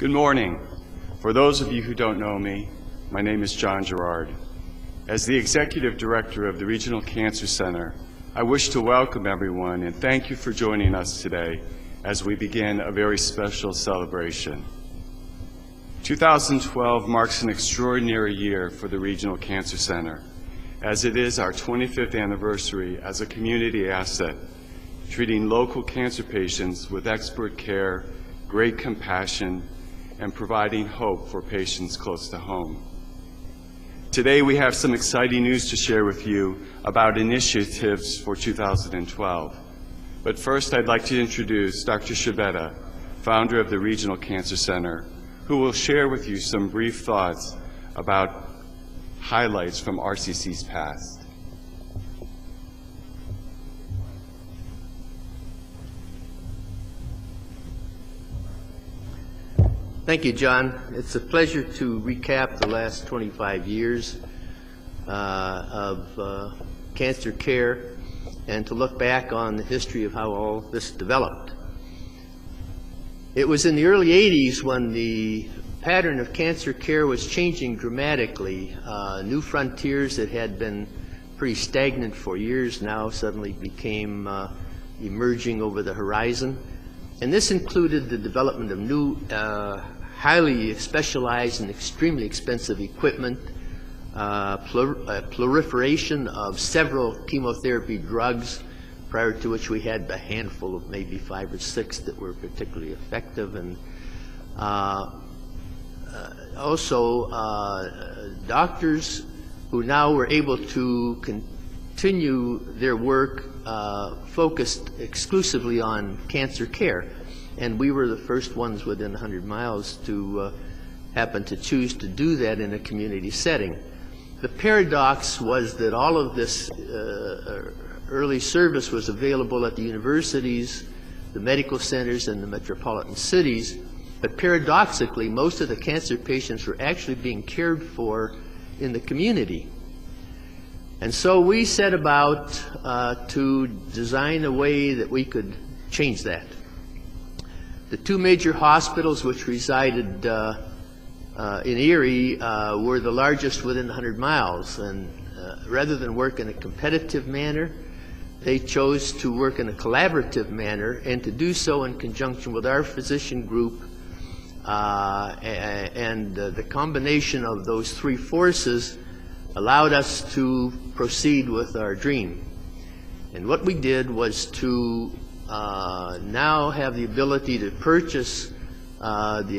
Good morning. For those of you who don't know me, my name is John Girard. As the Executive Director of the Regional Cancer Center, I wish to welcome everyone and thank you for joining us today as we begin a very special celebration. 2012 marks an extraordinary year for the Regional Cancer Center, as it is our 25th anniversary as a community asset, treating local cancer patients with expert care, great compassion, and providing hope for patients close to home. Today we have some exciting news to share with you about initiatives for 2012. But first I'd like to introduce Dr. Scibetta, founder of the Regional Cancer Center, who will share with you some brief thoughts about highlights from RCC's past. Thank you, John. It's a pleasure to recap the last 25 years of cancer care and to look back on the history of how all this developed. It was in the early 80s when the pattern of cancer care was changing dramatically. New frontiers that had been pretty stagnant for years now suddenly became emerging over the horizon. And this included the development of new, highly specialized and extremely expensive equipment, proliferation of several chemotherapy drugs, prior to which we had a handful of maybe 5 or 6 that were particularly effective, and also doctors who now were able to continue their work focused exclusively on cancer care. And we were the first ones within 100 miles to happen to choose to do that in a community setting. The paradox was that all of this early service was available at the universities, the medical centers, and the metropolitan cities. But paradoxically, most of the cancer patients were actually being cared for in the community. And so we set about to design a way that we could change that. The 2 major hospitals which resided in Erie were the largest within 100 miles. And rather than work in a competitive manner, they chose to work in a collaborative manner and to do so in conjunction with our physician group. The combination of those 3 forces allowed us to proceed with our dream. And what we did was to now have the ability to purchase the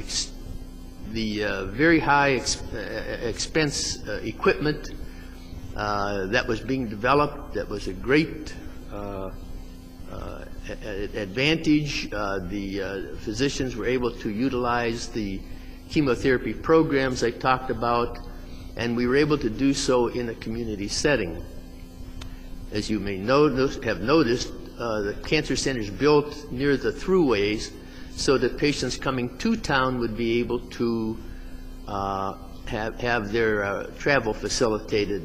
very high expense equipment that was being developed. That was a great advantage. The physicians were able to utilize the chemotherapy programs I talked about, and we were able to do so in a community setting. As you may have noticed, the cancer centers built near the throughways so that patients coming to town would be able to have their travel facilitated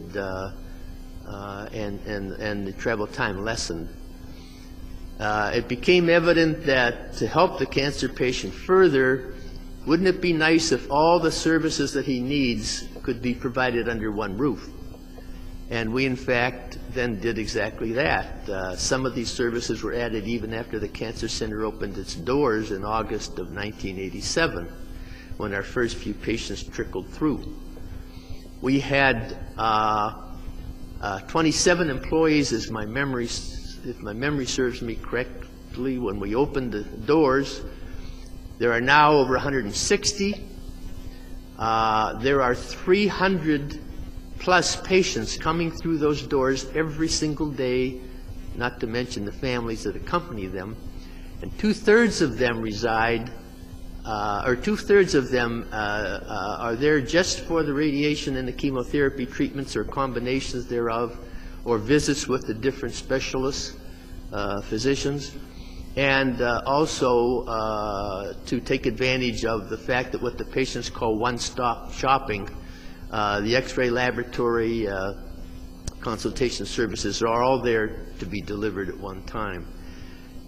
and the travel time lessened. It became evident that to help the cancer patient further, wouldn't it be nice if all the services that he needs could be provided under one roof? And we, in fact, then did exactly that. Some of these services were added even after the Cancer Center opened its doors in August of 1987, when our first few patients trickled through. We had 27 employees, if my memory serves me correctly, when we opened the doors. There are now over 160. There are 300+ patients coming through those doors every single day, not to mention the families that accompany them. And 2/3 of them reside, or 2/3 of them are there just for the radiation and the chemotherapy treatments or combinations thereof, or visits with the different specialists, physicians. And also to take advantage of the fact that what the patients call one-stop shopping, the X-ray laboratory consultation services are all there to be delivered at one time.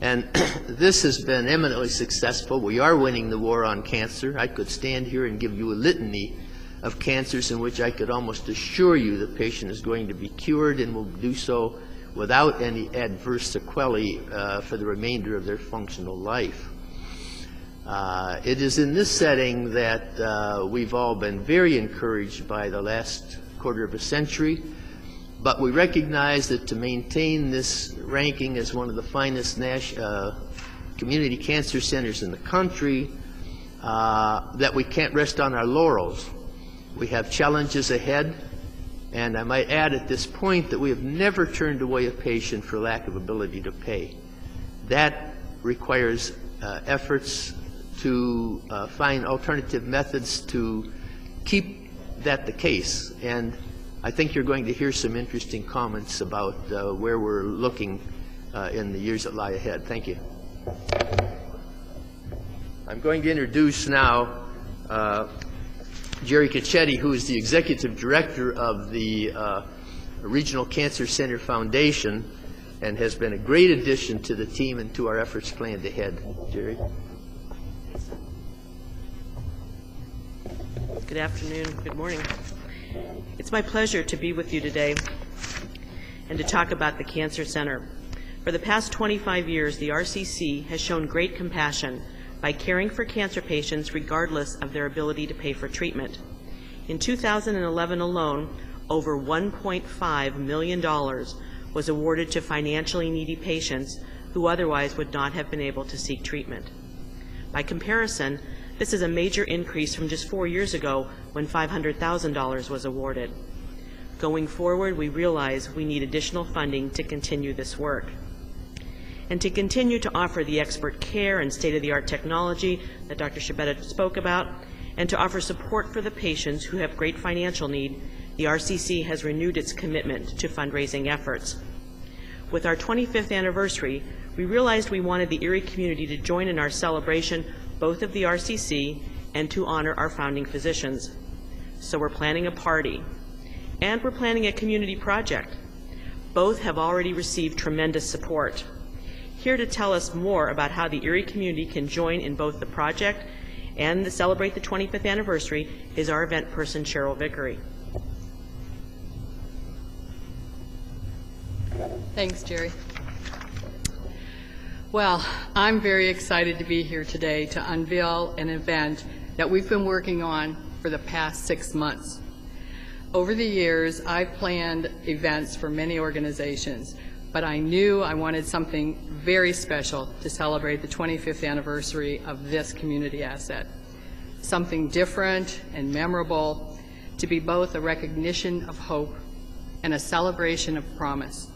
And this has been eminently successful. We are winning the war on cancer. I could stand here and give you a litany of cancers in which I could almost assure you the patient is going to be cured and will do so without any adverse sequelae for the remainder of their functional life. It is in this setting that we've all been very encouraged by the last quarter of a century. But we recognize that to maintain this ranking as one of the finest community cancer centers in the country, that we can't rest on our laurels. We have challenges ahead, and I might add at this point that we have never turned away a patient for lack of ability to pay. That requires efforts to find alternative methods to keep that the case. And I think you're going to hear some interesting comments about where we're looking in the years that lie ahead. Thank you. I'm going to introduce now Jerry Cicchetti, who is the executive director of the Regional Cancer Center Foundation and has been a great addition to the team and to our efforts planned ahead. Jerry. Good afternoon. Good morning. It's my pleasure to be with you today and to talk about the Cancer Center. For the past 25 years, the RCC has shown great compassion by caring for cancer patients regardless of their ability to pay for treatment. In 2011 alone, over $1.5 million was awarded to financially needy patients who otherwise would not have been able to seek treatment. By comparison, this is a major increase from just 4 years ago when $500,000 was awarded. Going forward, we realize we need additional funding to continue this work and to continue to offer the expert care and state-of-the-art technology that Dr. Scibetta spoke about, and to offer support for the patients who have great financial need. The RCC has renewed its commitment to fundraising efforts. With our 25th anniversary, we realized we wanted the Erie community to join in our celebration both of the RCC and to honor our founding physicians. So we're planning a party, and we're planning a community project. Both have already received tremendous support. Here to tell us more about how the Erie community can join in both the project and to celebrate the 25th anniversary is our event person, Cheryl Vickery. Thanks, Jerry. Well, I'm very excited to be here today to unveil an event that we've been working on for the past 6 months. Over the years, I've planned events for many organizations, but I knew I wanted something very special to celebrate the 25th anniversary of this community asset. Something different and memorable to be both a recognition of hope and a celebration of promise.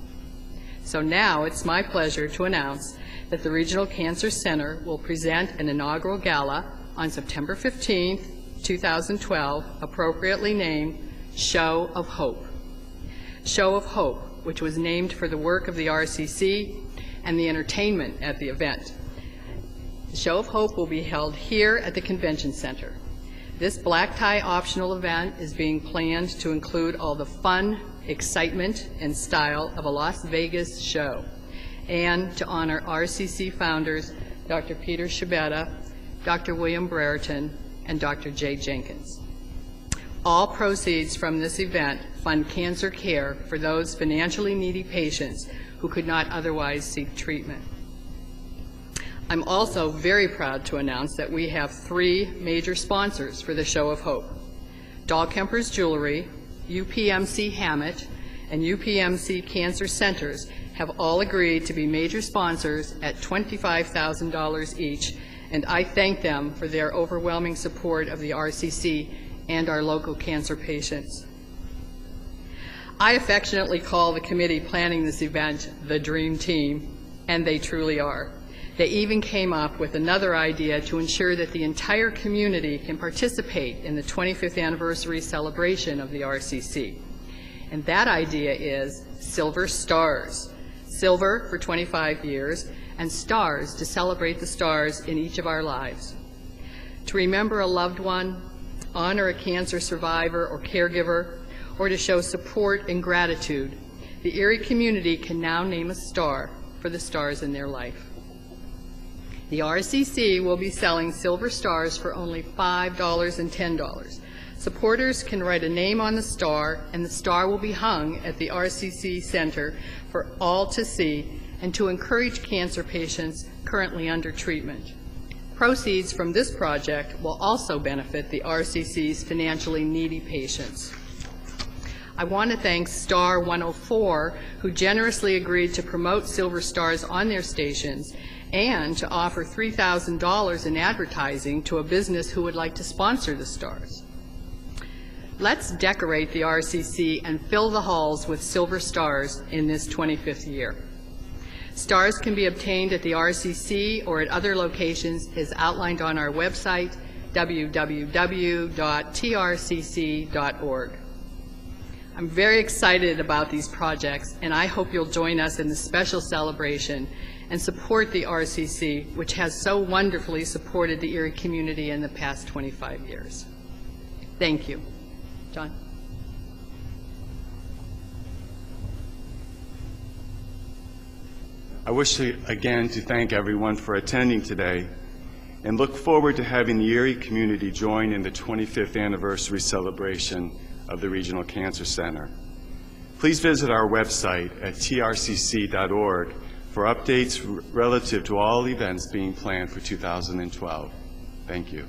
So now it's my pleasure to announce that the Regional Cancer Center will present an inaugural gala on September 15, 2012, appropriately named Show of Hope. Show of Hope, which was named for the work of the RCC and the entertainment at the event. Show of Hope will be held here at the Convention Center. This black tie optional event is being planned to include all the fun, excitement, and style of a Las Vegas show, and to honor RCC founders Dr. Peter Scibetta, Dr. William Brereton, and Dr. Jay Jenkins. All proceeds from this event fund cancer care for those financially needy patients who could not otherwise seek treatment. I'm also very proud to announce that we have three major sponsors for the Show of Hope: Dahlkemper's Jewelry, UPMC Hammett, and UPMC Cancer Centers have all agreed to be major sponsors at $25,000 each, and I thank them for their overwhelming support of the RCC and our local cancer patients. I affectionately call the committee planning this event the Dream Team, and they truly are. They even came up with another idea to ensure that the entire community can participate in the 25th anniversary celebration of the RCC. And that idea is Silver Stars. Silver for 25 years, and stars to celebrate the stars in each of our lives. To remember a loved one, honor a cancer survivor or caregiver, or to show support and gratitude, the Erie community can now name a star for the stars in their life. The RCC will be selling silver stars for only $5 and $10. Supporters can write a name on the star, and the star will be hung at the RCC Center for all to see and to encourage cancer patients currently under treatment. Proceeds from this project will also benefit the RCC's financially needy patients. I want to thank Star 104, who generously agreed to promote Silver Stars on their stations and to offer $3,000 in advertising to a business who would like to sponsor the stars. Let's decorate the RCC and fill the halls with Silver Stars in this 25th year. Stars can be obtained at the RCC or at other locations as outlined on our website, www.trcc.org. I'm very excited about these projects, and I hope you'll join us in the special celebration and support the RCC, which has so wonderfully supported the Erie community in the past 25 years. Thank you. John? I wish again to thank everyone for attending today and look forward to having the Erie community join in the 25th anniversary celebration of the Regional Cancer Center. Please visit our website at trcc.org for updates relative to all events being planned for 2012. Thank you.